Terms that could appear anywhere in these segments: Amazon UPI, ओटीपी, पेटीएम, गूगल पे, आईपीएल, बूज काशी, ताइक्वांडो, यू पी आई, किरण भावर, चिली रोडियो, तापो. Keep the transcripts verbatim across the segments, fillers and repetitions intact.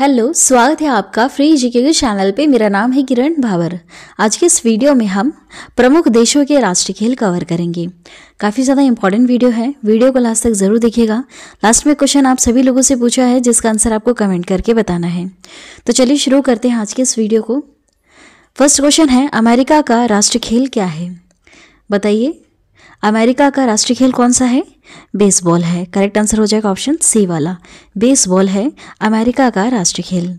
Hello, स्वागत है आपका फ्री जीके के चैनल पे। मेरा नाम है किरण भावर। आज के इस वीडियो में हम प्रमुख देशों के राष्ट्रीय खेल कवर करेंगे। काफ़ी ज़्यादा इंपॉर्टेंट वीडियो है, वीडियो को लास्ट तक ज़रूर देखिएगा। लास्ट में क्वेश्चन आप सभी लोगों से पूछा है जिसका आंसर आपको कमेंट करके बताना है। तो चलिए शुरू करते हैं आज के इस वीडियो को। फर्स्ट क्वेश्चन है, अमेरिका का राष्ट्रीय खेल क्या है? बताइए, अमेरिका का राष्ट्रीय खेल कौन सा है? बेसबॉल है। करेक्ट आंसर हो जाएगा ऑप्शन सी वाला, बेसबॉल है अमेरिका का राष्ट्रीय खेल।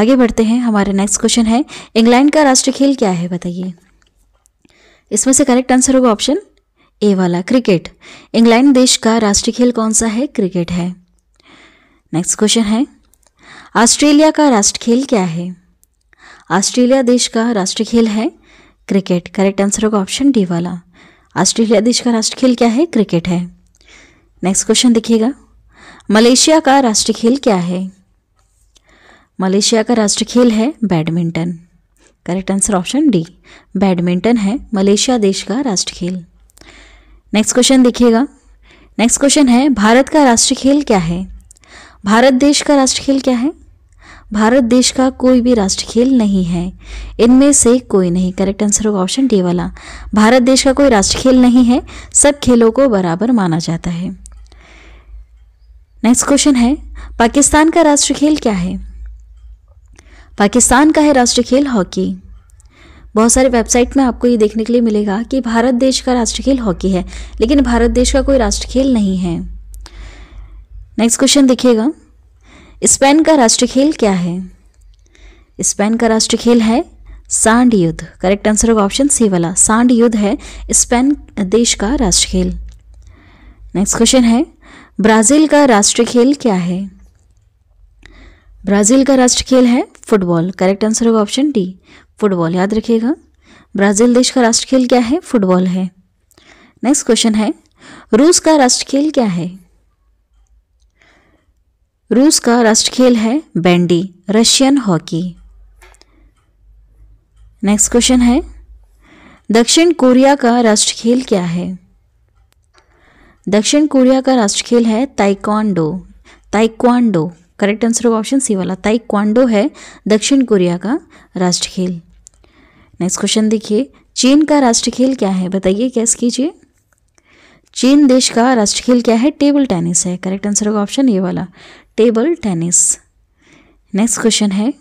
आगे बढ़ते हैं, हमारा नेक्स्ट क्वेश्चन है, इंग्लैंड का राष्ट्रीय खेल क्या है? बताइए। इसमें से करेक्ट आंसर होगा ऑप्शन ए वाला, क्रिकेट। इंग्लैंड देश का राष्ट्रीय खेल कौन सा है? क्रिकेट है। नेक्स्ट क्वेश्चन है, ऑस्ट्रेलिया का राष्ट्रीय खेल क्या है? ऑस्ट्रेलिया देश का राष्ट्रीय खेल है क्रिकेट। करेक्ट आंसर होगा ऑप्शन डी वाला, ऑस्ट्रेलिया देश का राष्ट्रीय खेल क्या है? क्रिकेट है। नेक्स्ट क्वेश्चन देखिएगा, मलेशिया का राष्ट्रीय खेल क्या है? मलेशिया का राष्ट्रीय खेल है badminton. Correct answer option D, badminton है मलेशिया देश का राष्ट्रीय खेल। नेक्स्ट क्वेश्चन देखिएगा, नेक्स्ट क्वेश्चन है, भारत का राष्ट्रीय खेल क्या है? भारत देश का राष्ट्रीय खेल क्या है? भारत देश का कोई भी राष्ट्रीय खेल नहीं है, इनमें से कोई नहीं। करेक्ट आंसर होगा ऑप्शन डी वाला, भारत देश का कोई राष्ट्रीय खेल नहीं है, सब खेलों को बराबर माना जाता है। नेक्स्ट क्वेश्चन है, पाकिस्तान का राष्ट्रीय खेल क्या है? पाकिस्तान का है राष्ट्रीय खेल हॉकी। बहुत सारे वेबसाइट में आपको ये देखने के लिए मिलेगा कि भारत देश का राष्ट्रीय खेल हॉकी है, लेकिन भारत देश का कोई राष्ट्रीय खेल नहीं है। नेक्स्ट क्वेश्चन देखिएगा, स्पेन का राष्ट्रीय खेल क्या है? स्पेन का राष्ट्रीय खेल है सांड युद्ध। करेक्ट आंसर होगा ऑप्शन सी वाला, सांड युद्ध है स्पेन देश का राष्ट्रीय खेल। नेक्स्ट क्वेश्चन है, ब्राजील का राष्ट्रीय खेल क्या है? ब्राजील का राष्ट्रीय खेल है फुटबॉल। करेक्ट आंसर होगा ऑप्शन डी, फुटबॉल। याद रखिएगा, ब्राजील देश का राष्ट्रीय खेल क्या है? फुटबॉल है। नेक्स्ट क्वेश्चन है, रूस का राष्ट्रीय खेल क्या है? रूस का राष्ट्रीय खेल है bandy, Russian hockey. Next question है, दक्षिण कोरिया का राष्ट्रीय खेल क्या है? दक्षिण कोरिया का राष्ट्रीय खेल है ताइक्वांडो, ताइक्वांडो। करेक्ट आंसर होगा ऑप्शन सी वाला, ताइक्वांडो है दक्षिण कोरिया का राष्ट्रीय खेल। नेक्स्ट क्वेश्चन देखिए, चीन का राष्ट्रीय खेल क्या है? बताइए, गैस कीजिए। चीन देश का राष्ट्रीय खेल क्या है? टेबल टेनिस है। करेक्ट आंसर होगा ऑप्शन ए वाला, टेबल टेनिस। नेक्स्ट क्वेश्चन है,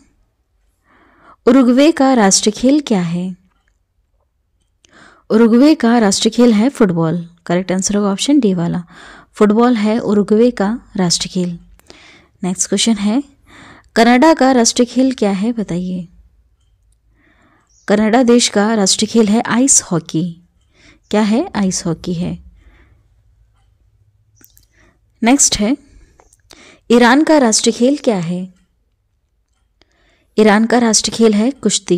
उरुग्वे का राष्ट्रीय खेल क्या है? उरुग्वे का राष्ट्रीय खेल है फुटबॉल। करेक्ट आंसर होगा ऑप्शन डी वाला, फुटबॉल है उरुग्वे का राष्ट्रीय खेल। नेक्स्ट क्वेश्चन है, कनाडा का राष्ट्रीय खेल क्या है? बताइए। कनाडा देश का राष्ट्रीय खेल है आइस हॉकी। क्या है? आइस हॉकी है। नेक्स्ट है, ईरान का राष्ट्रीय खेल क्या है? ईरान का राष्ट्रीय खेल है कुश्ती।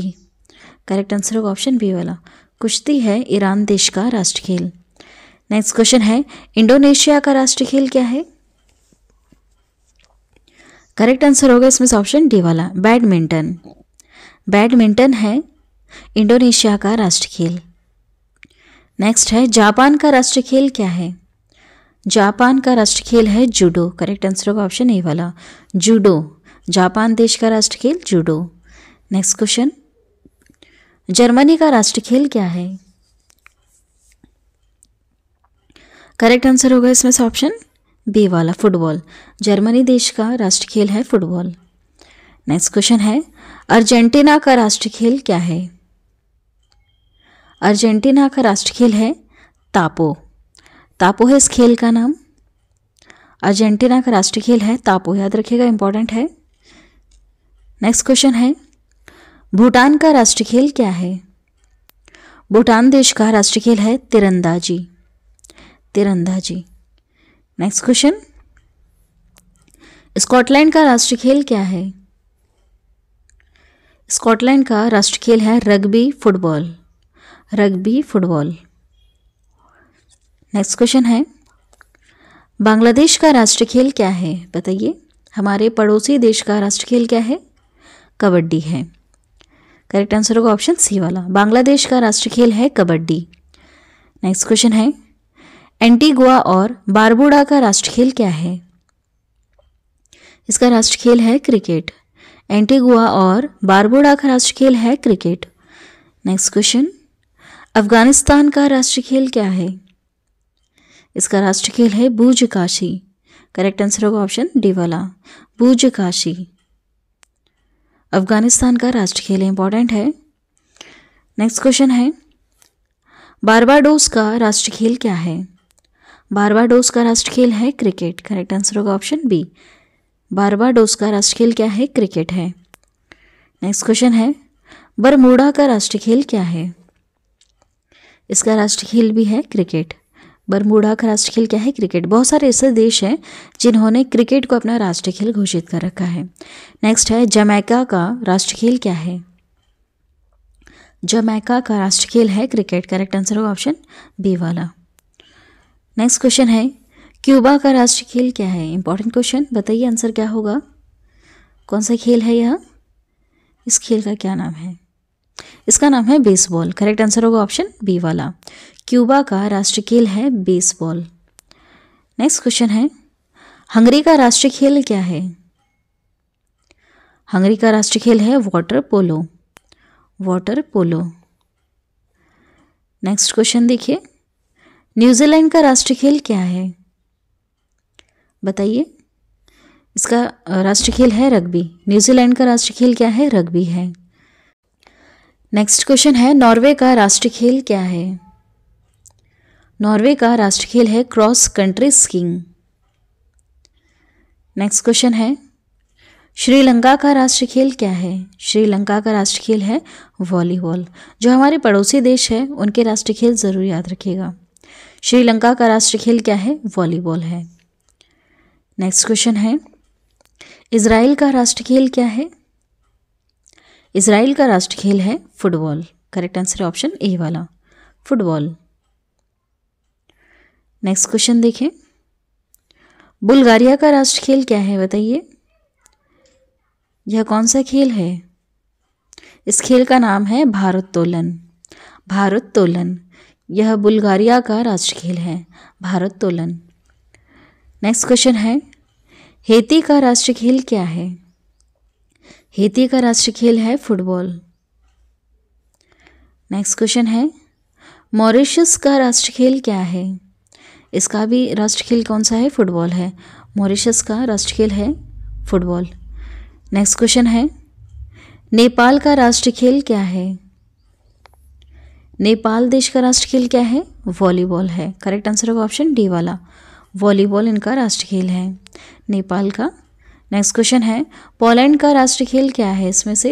करेक्ट आंसर होगा ऑप्शन बी वाला, कुश्ती है ईरान देश का राष्ट्रीय खेल। नेक्स्ट क्वेश्चन है, इंडोनेशिया का राष्ट्रीय खेल क्या है? करेक्ट आंसर होगा इसमें से ऑप्शन डी वाला, बैडमिंटन। बैडमिंटन है इंडोनेशिया का राष्ट्रीय खेल। नेक्स्ट है, जापान का राष्ट्रीय खेल क्या है? जापान का राष्ट्रीय खेल है जूडो। करेक्ट आंसर होगा ऑप्शन ए वाला, जूडो। जापान देश का राष्ट्रीय खेल जूडो। नेक्स्ट क्वेश्चन, जर्मनी का राष्ट्रीय खेल क्या है? करेक्ट आंसर होगा इसमें से ऑप्शन बी वाला, फुटबॉल। जर्मनी देश का राष्ट्रीय खेल है फुटबॉल। नेक्स्ट क्वेश्चन है, अर्जेंटीना का राष्ट्रीय खेल क्या है? अर्जेंटीना का राष्ट्रीय खेल है तापो, तापो है इस खेल का नाम। अर्जेंटीना का राष्ट्रीय खेल है तापो, याद रखिएगा, इंपॉर्टेंट है। नेक्स्ट क्वेश्चन है, भूटान का राष्ट्रीय खेल क्या है? भूटान देश का राष्ट्रीय खेल है तीरंदाजी, तीरंदाजी। नेक्स्ट क्वेश्चन, स्कॉटलैंड का राष्ट्रीय खेल क्या है? स्कॉटलैंड का राष्ट्रीय खेल है rugby football, rugby football. Next question है, बांग्लादेश का राष्ट्रीय खेल क्या है? बताइए, हमारे पड़ोसी देश का राष्ट्रीय खेल क्या है? कबड्डी है। करेक्ट आंसर होगा ऑप्शन सी वाला, बांग्लादेश का राष्ट्रीय खेल है कबड्डी। नेक्स्ट क्वेश्चन है, एंटीगुआ और बारबुडा का राष्ट्रीय खेल क्या है? इसका राष्ट्रीय खेल है क्रिकेट। एंटीगुआ और बारबुडा का राष्ट्रीय खेल है क्रिकेट। नेक्स्ट क्वेश्चन, अफगानिस्तान का राष्ट्रीय खेल क्या है? इसका राष्ट्रीय खेल है बूज काशी। करेक्ट आंसर होगा ऑप्शन डी वाला, बूज काशी अफगानिस्तान का राष्ट्रीय खेल इंपॉर्टेंट है। नेक्स्ट क्वेश्चन है, बारबाडोस का राष्ट्रीय खेल क्या है? बारबाडोस का राष्ट्रीय खेल है क्रिकेट। करेक्ट आंसर होगा ऑप्शन बी, बारबाडोस का राष्ट्रीय खेल क्या है? क्रिकेट है। नेक्स्ट क्वेश्चन है, बरमूडा का राष्ट्रीय खेल क्या है? इसका राष्ट्रीय खेल भी है क्रिकेट। बरमूडा का राष्ट्रीय खेल क्या है? क्रिकेट। बहुत सारे ऐसे देश हैं जिन्होंने क्रिकेट को अपना राष्ट्रीय खेल घोषित कर रखा है। नेक्स्ट है, जमैका का राष्ट्रीय खेल क्या है? जमैका का राष्ट्रीय खेल है क्रिकेट। करेक्ट आंसर होगा ऑप्शन बी वाला। नेक्स्ट क्वेश्चन है, क्यूबा का राष्ट्रीय खेल क्या है? इंपॉर्टेंट क्वेश्चन, बताइए आंसर क्या होगा, कौन सा खेल है यह, इस खेल का क्या नाम है? इसका नाम है बेसबॉल। करेक्ट आंसर होगा ऑप्शन बी वाला, क्यूबा का राष्ट्रीय खेल है बेसबॉल। नेक्स्ट क्वेश्चन है, हंगरी का राष्ट्रीय खेल क्या है? हंगरी का राष्ट्रीय खेल है water polo, water polo. Next question देखिए, न्यूजीलैंड का राष्ट्रीय खेल क्या है? बताइए, इसका राष्ट्रीय खेल है रग्बी। न्यूजीलैंड का राष्ट्रीय खेल क्या है? रग्बी है। नेक्स्ट क्वेश्चन है, नॉर्वे का राष्ट्रीय खेल क्या है? नॉर्वे का राष्ट्रीय खेल है cross country skiing. Next question है, श्रीलंका का राष्ट्रीय खेल क्या है? श्रीलंका का राष्ट्रीय खेल है वॉलीबॉल। जो हमारे पड़ोसी देश है उनके राष्ट्रीय खेल जरूर याद रखिएगा। श्रीलंका का राष्ट्रीय खेल क्या है? वॉलीबॉल है। नेक्स्ट क्वेश्चन है, इजराइल का राष्ट्रीय खेल क्या है? इजराइल का राष्ट्रीय खेल है football. Correct answer option A वाला, फुटबॉल। नेक्स्ट क्वेश्चन देखें, बुल्गारिया का राष्ट्रीय खेल क्या है? बताइए, यह कौन सा खेल है? इस खेल का नाम है भारोत्तोलन, भारोत्तोलन। यह बुल्गारिया का राष्ट्रीय खेल है भारोत्तोलन। नेक्स्ट क्वेश्चन है, हेती का राष्ट्रीय खेल क्या है? हेती का राष्ट्रीय खेल है फुटबॉल। नेक्स्ट क्वेश्चन है, मॉरिशस का राष्ट्रीय खेल क्या है? इसका भी राष्ट्रीय खेल कौन सा है? फुटबॉल है। मॉरिशस का राष्ट्रीय खेल है फुटबॉल। नेक्स्ट क्वेश्चन है, नेपाल का राष्ट्रीय खेल क्या है? नेपाल देश का राष्ट्रीय खेल क्या है? वॉलीबॉल है। करेक्ट आंसर होगा ऑप्शन डी वाला, वॉलीबॉल इनका राष्ट्रीय खेल है नेपाल का। नेक्स्ट क्वेश्चन है, पोलैंड का राष्ट्रीय खेल क्या है? इसमें से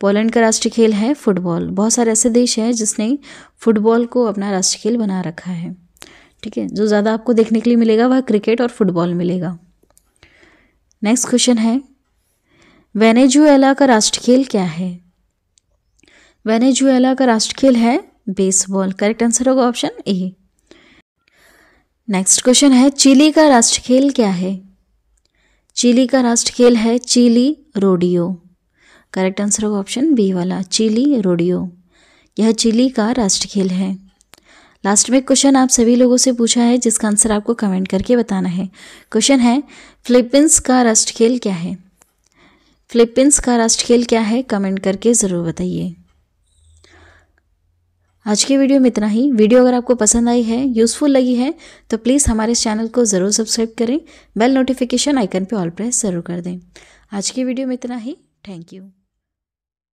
पोलैंड का राष्ट्रीय खेल है फुटबॉल। बहुत सारे ऐसे देश हैं जिसने फुटबॉल को अपना राष्ट्रीय खेल बना रखा है। ठीक है, जो ज़्यादा आपको देखने के लिए मिलेगा वह क्रिकेट और फुटबॉल मिलेगा। नेक्स्ट क्वेश्चन है, वेनेजुएला का राष्ट्रीय खेल क्या है? वेनेजुएला का राष्ट्रीय खेल है बेसबॉल। करेक्ट आंसर होगा ऑप्शन ए। नेक्स्ट क्वेश्चन है, चिली का राष्ट्रीय खेल क्या है? चिली का राष्ट्रीय खेल है चिली रोडियो। करेक्ट आंसर होगा ऑप्शन बी वाला, चिली रोडियो। यह चिली का राष्ट्रीय खेल है। लास्ट में क्वेश्चन आप सभी लोगों से पूछा है जिसका आंसर आपको कमेंट करके बताना है। क्वेश्चन है, फिलीपींस का राष्ट्रीय खेल क्या है? फिलीपींस का राष्ट्रीय खेल क्या है? कमेंट करके ज़रूर बताइए। आज के वीडियो में इतना ही। वीडियो अगर आपको पसंद आई है, यूज़फुल लगी है तो प्लीज़ हमारे चैनल को ज़रूर सब्सक्राइब करें। बेल नोटिफिकेशन आइकन पे ऑल प्रेस ज़रूर कर दें। आज के वीडियो में इतना ही। Thank you.